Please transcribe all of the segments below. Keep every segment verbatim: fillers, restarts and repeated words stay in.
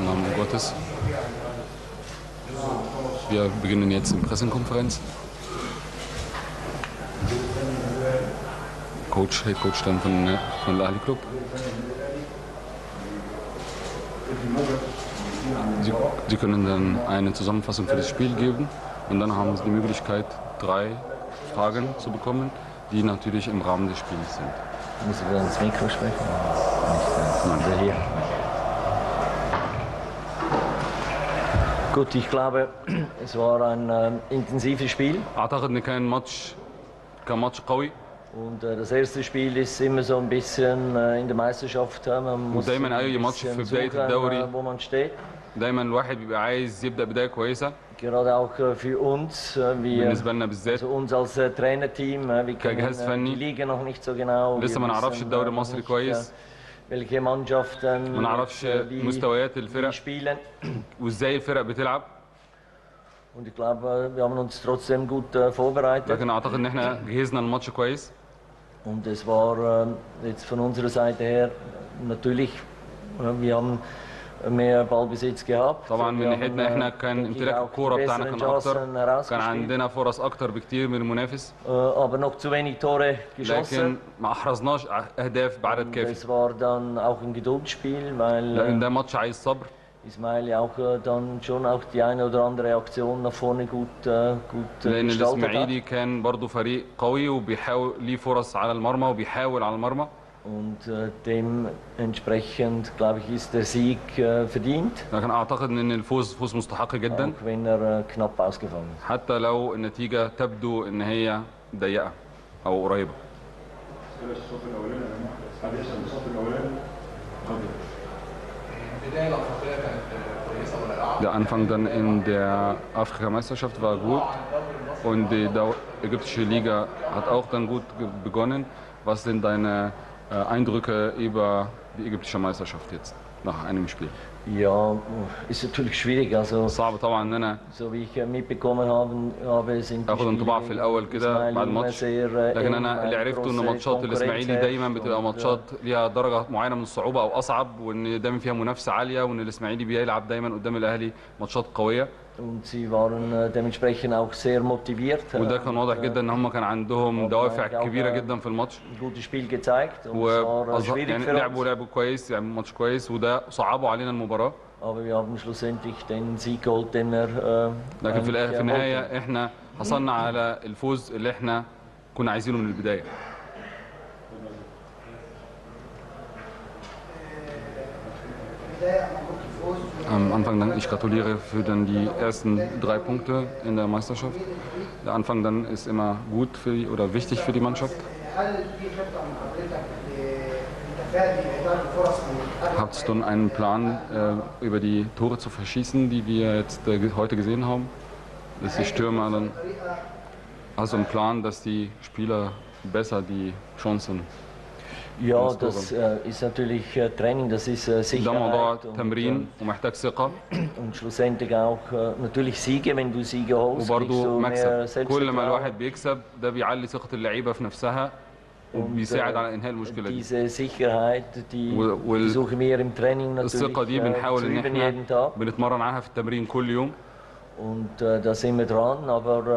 im Namen Gottes. Wir beginnen jetzt die Pressekonferenz. Coach, Head Coach dann von, von Al Ahly Club. Sie, Sie können dann eine Zusammenfassung für das Spiel geben und dann haben Sie die Möglichkeit, drei Fragen zu bekommen, die natürlich im Rahmen des Spiels sind. Müssen wir ins Mikro sprechen? Nein. Also hier. Gut, ich glaube, es war ein äh, intensives Spiel. Achteren kein Match, kein Match قوي. Und äh, das erste Spiel ist immer so ein bisschen äh, in der Meisterschaft. Man muss ein bisschen suchen, wo man steht. دايما الواحد بيبقى عايز يبدا بدايه كويسه. gerade auch für uns wir also uns als Trainerteam wir kennen die Liga noch nicht so genau. لسه ما نعرفش الدوري المصري كويس. welche Mannschaften ما نعرفش مستويات الفرق وازاي الفرق بتلعب. und ich glaube wir haben uns trotzdem gut vorbereitet. لكن اعتقد ان احنا جهزنا الماتش كويس. und es war jetzt von unserer Seite her natürlich wir haben mehr Ballbesitz gehabt. طبعا من ناحيتنا احنا كان امتلاك الكوره بتاعنا كان اكتر. كان عندنا فرص اكتر بكتير من المنافس. aber noch zu wenig Tore geschossen. لكن ما احرزناش اهداف بعدد كافي. das war dann auch ein Geduldsspiel, weil لان ده ماتش عايز صبر. Ismaily auch dann schon auch die eine oder andere Aktion nach vorne gut gut لان Ismaily كان برضه فريق قوي وبيحاول ليه فرص على المرمى وبيحاول على المرمى. Und äh, dementsprechend, glaube ich, ist der Sieg äh, verdient. Auch wenn er äh, knapp ausgefallen ist. Der Anfang dann in der Afrikameisterschaft war gut und die ägyptische Liga hat auch dann gut begonnen. Was sind deine Eindrücke über die ägyptische Meisterschaft jetzt nach einem Spiel? Ja, ist natürlich schwierig. Also, so wie ich mitbekommen habe, sind die Spiele sehr لكن أنا اللي عرفته إن ماتشات الإسماعيلي دايما بتبقى ماتشات ليها درجة معينة من الصعوبة أو أصعب وإن دايما فيها منافسة عالية وإن الإسماعيلي بيلعب دايما قدام الأهلي ماتشات قوية. Und sie waren dementsprechend auch sehr motiviert. Und das war deutlich, dass sie كان عندهم دوافع كبيرة جدا في الماتش. Gutes Spiel gezeigt. Und es war schwierig für uns. لعبوا لعبوا كويس يعني ماتش كويس وده صعبوا علينا المباراة. Aber wir haben schlussendlich den Sieg geholt, den er. لكن في الآخر في النهاية احنا حصلنا على الفوز اللي احنا كنا عايزينه من البداية. Am Anfang dann, ich gratuliere für dann die ersten drei Punkte in der Meisterschaft. Der Anfang dann ist immer gut für die, oder wichtig für die Mannschaft. Habt ihr dann einen Plan äh, über die Tore zu verschießen, die wir jetzt äh, heute gesehen haben? Dass die Stürmer dann, also einen Plan, dass die Spieler besser die Chancen. Ja, das äh, ist natürlich äh, Training, das ist äh, Sicherheit und, äh, und schlussendlich auch äh, natürlich Siege, wenn du Siege holst, kriegst du mehr Selbstvertrauen. وبيساعد على انهاء المشكله دي. والثقه دي بنحاول ان احنا بنتمرن عليها في التمرين كل يوم. Und äh, da sind wir dran, aber äh,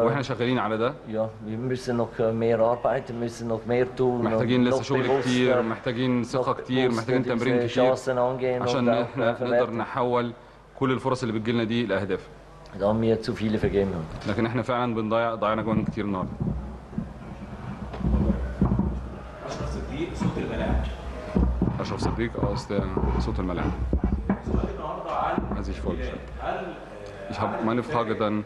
ja, wir müssen noch mehr arbeiten, müssen noch mehr tun, noch bewusst unsere Chancen angehen und auch verwerten. Da haben wir zu viele vergeben. Ashraf Sadiq aus der Sot al-Malam. Also ich folge. Ich habe meine Frage dann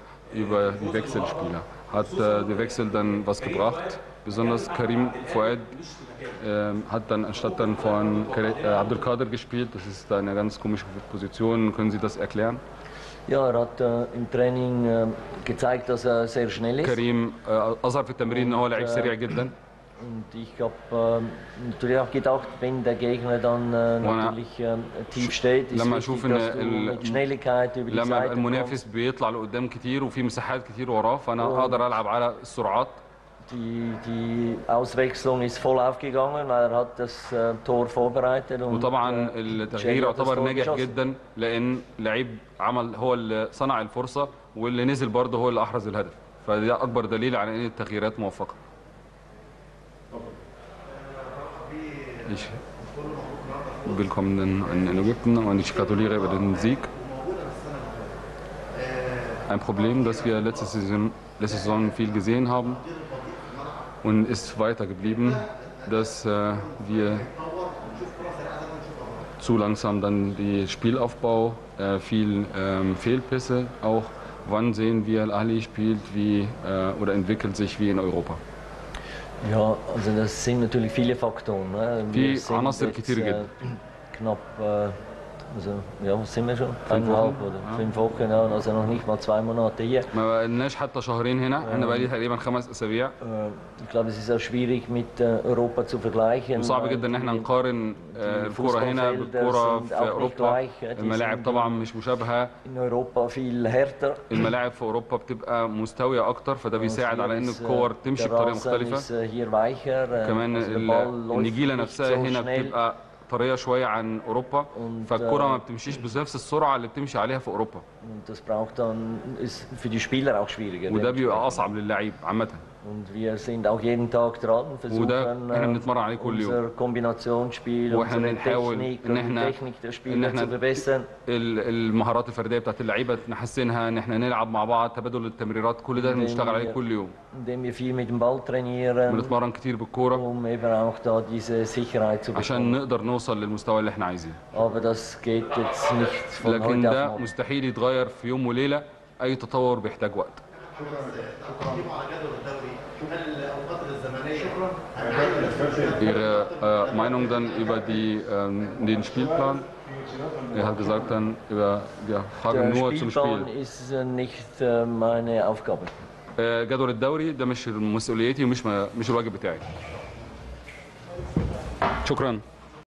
über die Wechselspieler. Hat äh, der Wechsel dann was gebracht? Besonders Karim Fouad äh, hat dann anstatt dann von äh, Abdelkader gespielt. Das ist eine ganz komische Position. Können Sie das erklären? Ja, er hat äh, im Training äh, gezeigt, dass er sehr schnell ist. Karim Azar für Tamrin, er läuft sehr schnell. Und ich habe äh, natürlich auch gedacht, wenn der Gegner dann äh, natürlich äh, tief steht, ist es wichtig, dass du mit Schnelligkeit über die Seite kommst. die, die Auswechslung ist voll aufgegangen, weil er hat das äh, Tor vorbereitet. Und وطبعا التغيير يعتبر ناجح جدا لأن لعيب عمل هو اللي صنع الفرصة واللي نزل برضه هو اللي أحرز الهدف، فده أكبر دليل على أن التغييرات موفقة. Willkommen in Ägypten und ich gratuliere über den Sieg. Ein Problem, das wir letzte Saison, letzte Saison viel gesehen haben und ist weiter geblieben, dass äh, wir zu langsam dann den Spielaufbau, äh, viel äh, Fehlpässe auch. Wann sehen wir Al Ahly spielt wie, äh, oder entwickelt sich wie in Europa? Ja, also das sind natürlich viele Faktoren. Ne? Wir die sind jetzt, äh, knapp, äh, also, ja, sind wir schon? Eineinhalb oder ja. fünf Wochen, ja, also noch nicht mal zwei Monate hier. Wir sind nicht mal zwei Monate hier. Ich glaube, es ist auch schwierig, mit Europa zu vergleichen. Es ist schwierig, dass wir mit Europa zu vergleichen. In Europa viel härter. الملاعب في أوروبا بتبقى مستوية أكتر فده بيساعد على إن الكور تمشي بطريقة مختلفة. كمان النجيلة نفسها هنا بتبقى طريقة شوية عن أوروبا فالكرة ما بتمشيش بنفس السرعة اللي بتمشي عليها في أوروبا. وده بيبقى أصعب للعيب عامة. وده احنا بنتمرن عليه كل يوم. واحنا بنحاول إن احنا إن احنا المهارات الفردية بتاعت اللعيبة نحسنها، إن احنا نلعب مع بعض، تبادل التمريرات، كل ده بنشتغل عليه كل يوم. بنتمرن كتير بالكورة عشان نقدر نوصل للمستوى اللي احنا عايزينه. لكن ده مستحيل يتغير في يوم وليلة، أي تطور بيحتاج وقت. شكرا Ihre äh, Meinung dann über die, ähm, den Spielplan? Er hat gesagt dann über ja, Fragen nur zum Spiel. Ist nicht äh, meine Aufgabe. جدول الدوري ده مش مسؤوليتي ومش مش الواجب بتاعي. شكرا.